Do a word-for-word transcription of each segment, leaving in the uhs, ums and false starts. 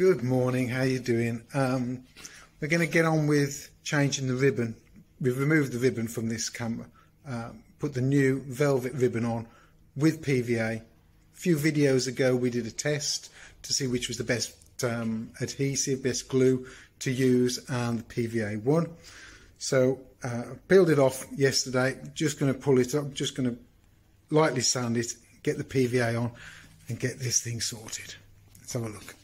Good morning, how you doing? Um, we're going to get on with changing the ribbon. We've removed the ribbon from this camera, uh, put the new velvet ribbon on with P V A. A few videos ago we did a test to see which was the best um, adhesive, best glue to use, and the P V A won. So I uh, peeled it off yesterday, just going to pull it up, just going to lightly sand it, get the P V A on and get this thing sorted. Let's have a look.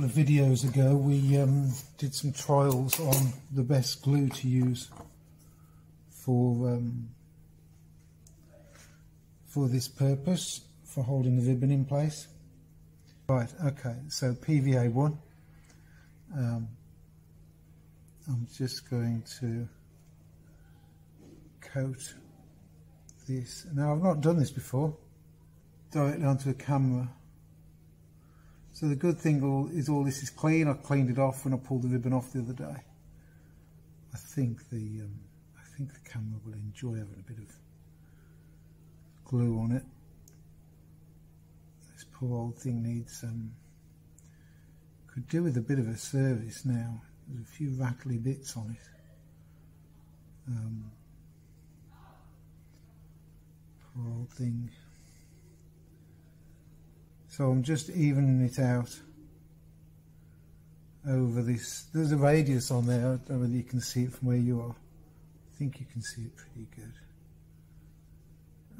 Of videos ago we um, did some trials on the best glue to use for um, for this purpose, for holding the ribbon in place. Right, okay, so P V A one. um, I'm just going to coat this. Now, I've not done this before, directly onto the camera. So the good thing all, is all this is clean. I cleaned it off when I pulled the ribbon off the other day. I think the um, I think the camera will enjoy having a bit of glue on it. This poor old thing needs um, could do with a bit of a service now. There's a few rattly bits on it. Um, poor old thing. So I'm just evening it out over this. There's a radius on there. I don't know whether you can see it from where you are. I think you can see it pretty good.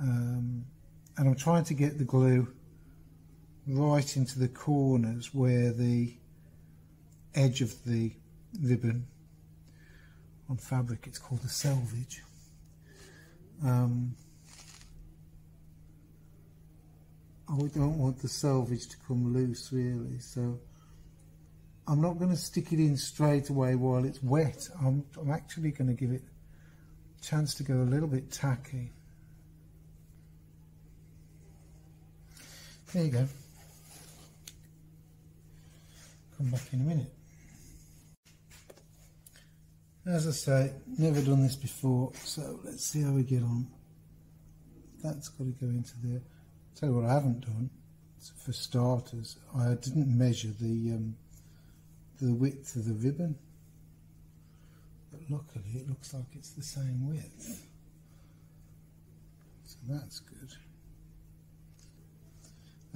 Um, and I'm trying to get the glue right into the corners where the edge of the ribbon, on fabric it's called a selvage. Um, I don't want the selvage to come loose, really, so I'm not going to stick it in straight away while it's wet. I'm, I'm actually going to give it a chance to go a little bit tacky. There you go. Come back in a minute. As I say, never done this before, so let's see how we get on. That's got to go into there. Tell you what I haven't done, for starters, I didn't measure the um, the width of the ribbon, but luckily it looks like it's the same width, so that's good.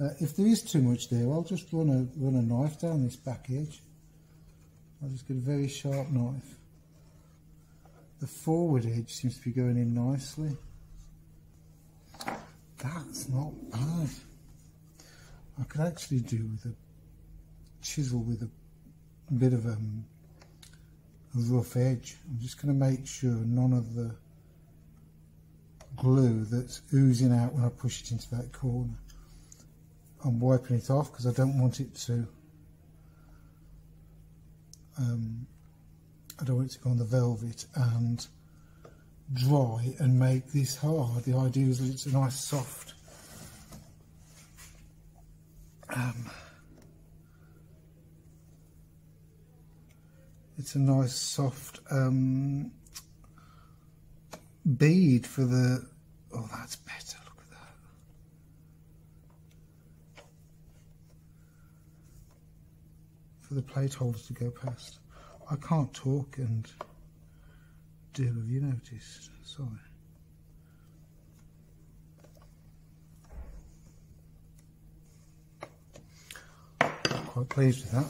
Uh, if there is too much there, I'll just run a, run a knife down this back edge. I'll just get a very sharp knife. The forward edge seems to be going in nicely. That's not bad. I could actually do with a chisel with a bit of um, a rough edge. I'm just going to make sure none of the glue that's oozing out when I push it into that corner. I'm wiping it off because I don't want it to. Um, I don't want it to go on the velvet and dry and make this hard. The idea is that it's a nice soft um, it's a nice soft um, bead for the... Oh, that's better, look at that, for the plate holder to go past. I can't talk and do, have you noticed? Sorry. I'm quite pleased with that.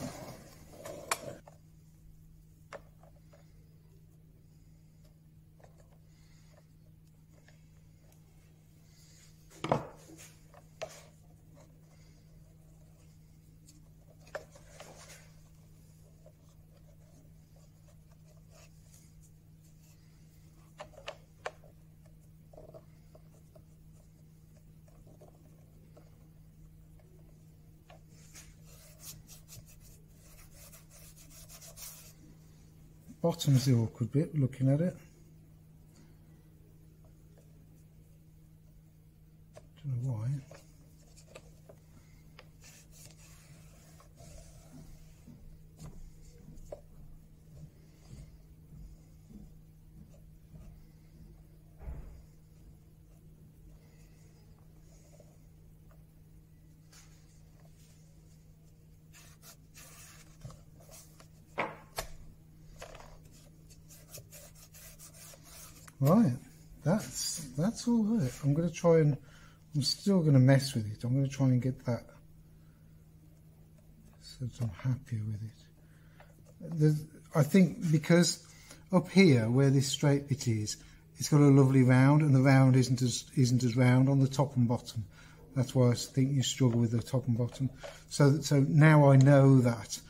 Bottom's the awkward bit, looking at it. Don't know why. Right, that's that's all it. I'm going to try and, I'm still going to mess with it. I'm going to try and get that so that I'm happier with it. There's, I think because up here where this straight bit is, it's got a lovely round, and the round isn't as isn't as round on the top and bottom. That's why I think you struggle with the top and bottom. So that, so now I know that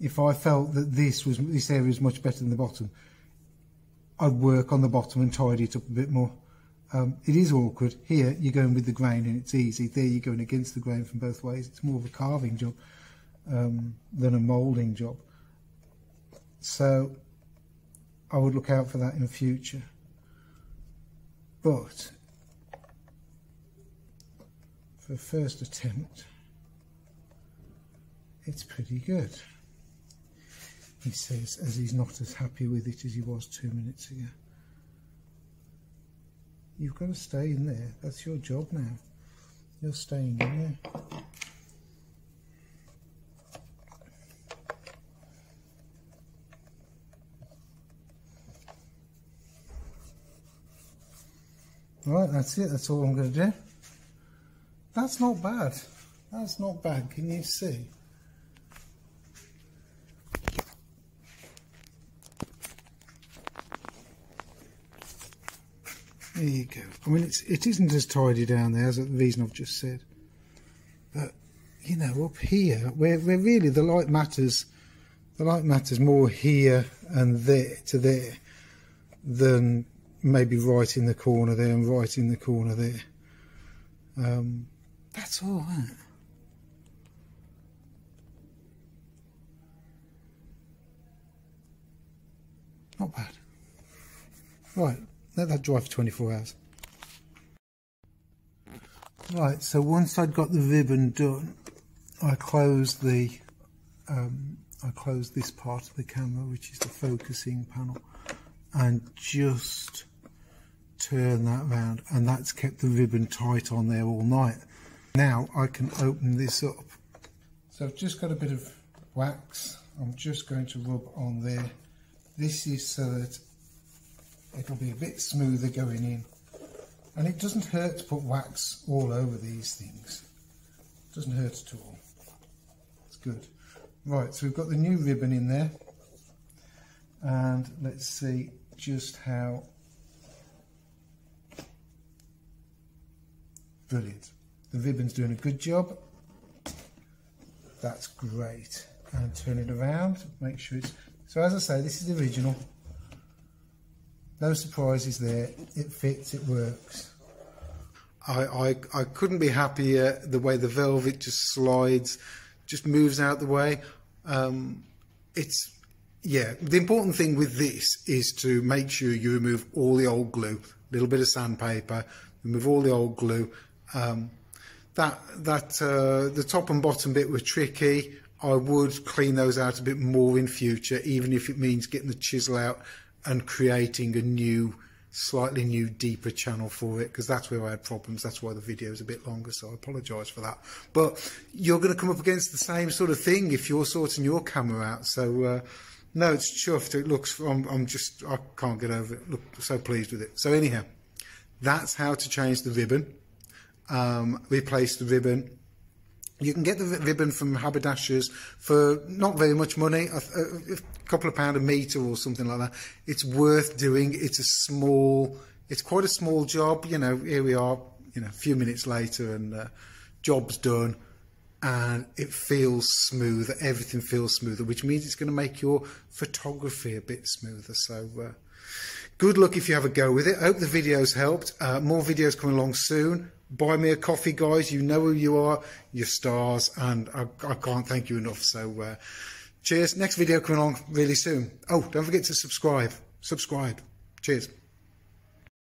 if I felt that this was this area is much better than the bottom, I'd work on the bottom and tidy it up a bit more. Um, it is awkward. Here, you're going with the grain and it's easy. There, you're going against the grain from both ways. It's more of a carving job um, than a moulding job. So I would look out for that in the future. But for the first attempt, it's pretty good. He says, as he's not as happy with it as he was two minutes ago. You've got to stay in there. That's your job now. You're staying in there. Right, that's it. That's all I'm going to do. That's not bad. That's not bad. Can you see? There you go. I mean, it's, it isn't as tidy down there as the reason I've just said. But, you know, up here, where, where really the light matters, the light matters more here and there to there than maybe right in the corner there and right in the corner there. Um, that's all that. Not bad. Right. Let that dry for twenty-four hours. Right, so once I'd got the ribbon done, I closed the um, I closed this part of the camera, which is the focusing panel, and just turn that round, and that's kept the ribbon tight on there all night. Now I can open this up. So I've just got a bit of wax. I'm just going to rub on there. This is so that it'll be a bit smoother going in, and it doesn't hurt to put wax all over these things. It doesn't hurt at all. It's good. Right, so we've got the new ribbon in there, and let's see just how brilliant. The ribbon's doing a good job. That's great. And turn it around, make sure it's, so as I say, this is the original. No surprises there, it fits, it works. I, I, I couldn't be happier the way the velvet just slides, just moves out the way. Um, it's, yeah, the important thing with this is to make sure you remove all the old glue, a little bit of sandpaper, remove all the old glue. Um, that, that uh, the top and bottom bit were tricky. I would clean those out a bit more in future, even if it means getting the chisel out and creating a new, slightly new, deeper channel for it, because that's where I had problems. That's why the video is a bit longer, so I apologise for that. But you're going to come up against the same sort of thing if you're sorting your camera out. So, uh, no, it's chuffed. It looks, I'm, I'm just, I can't get over it. Look, so pleased with it. So anyhow, that's how to change the ribbon, um, replace the ribbon. You can get the ribbon from haberdashers for not very much money, a, a couple of pound a metre or something like that. It's worth doing. It's a small, it's quite a small job. You know, here we are, you know, a few minutes later and uh, job's done, and it feels smoother. Everything feels smoother, which means it's going to make your photography a bit smoother. So uh, good luck if you have a go with it. I hope the video's helped. Uh, more videos coming along soon. Buy Me a Coffee, guys. You know who you are, your stars, and I, I can't thank you enough. So uh, Cheers. Next video coming on really soon. Oh, don't forget to subscribe. Subscribe. Cheers.